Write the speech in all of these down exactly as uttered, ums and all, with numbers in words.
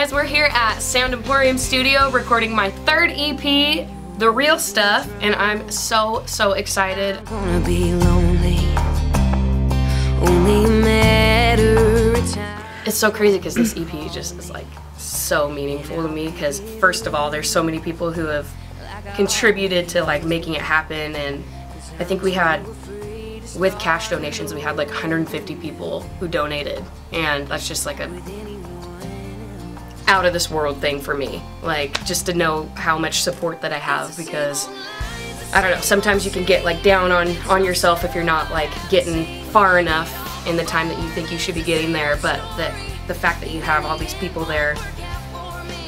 guys, we're here at Sound Emporium Studio recording my third E P, The Real Stuff, and I'm so, so excited. I'm gonna be lonely. Only a matter of time. It's so crazy because this E P just is like so meaningful to me because first of all, there's so many people who have contributed to like making it happen, and I think we had, with cash donations, we had like one hundred fifty people who donated, and that's just like a out of this world thing for me, like just to know how much support that I have, because I don't know, sometimes you can get like down on on yourself if you're not like getting far enough in the time that you think you should be getting there, but that the fact that you have all these people there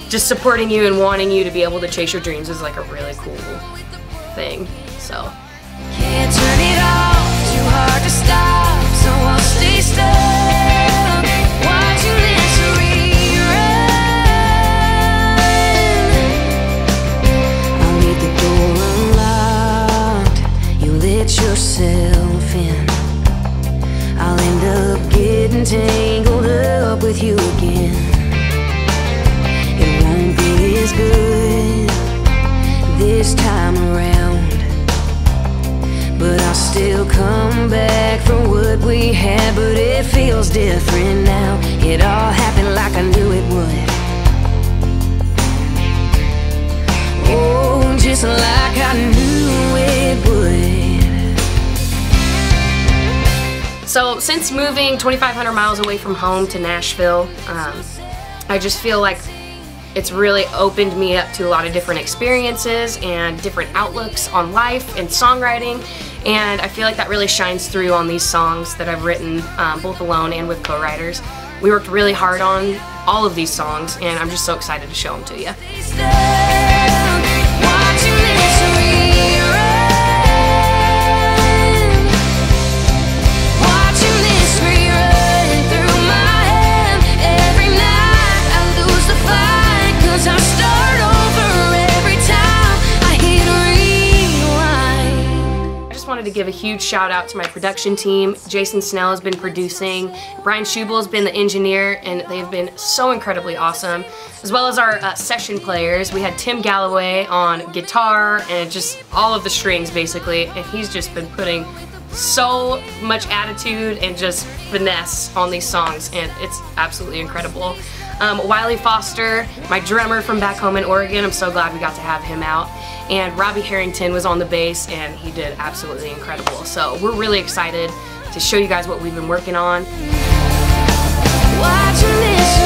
just supporting you and wanting you to be able to chase your dreams is like a really cool thing. So can't turn it off, too hard to stop, so I'll stay stuck. Watch you live to rerun. I'll leave the door unlocked, you let yourself in. I'll end up getting tangled up with you again. It won't be as good this time around, but I'll still come back from what we had. But it feels different now. It all happened like I knew it would. Oh, just like I knew it would. So since moving twenty-five hundred miles away from home to Nashville, um, I just feel like it's really opened me up to a lot of different experiences and different outlooks on life and songwriting, and I feel like that really shines through on these songs that I've written, um, both alone and with co-writers. We worked really hard on all of these songs, and I'm just so excited to show them to you. To give a huge shout out to my production team. Jason Snell has been producing, Brian Schubel has been the engineer, and they've been so incredibly awesome, as well as our uh, session players. We had Tim Galloway on guitar and just all of the strings basically, and he's just been putting so much attitude and just finesse on these songs, and it's absolutely incredible. Um, Wiley Foster, my drummer from back home in Oregon, I'm so glad we got to have him out. And Robbie Harrington was on the bass, and he did absolutely incredible. So we're really excited to show you guys what we've been working on. Watch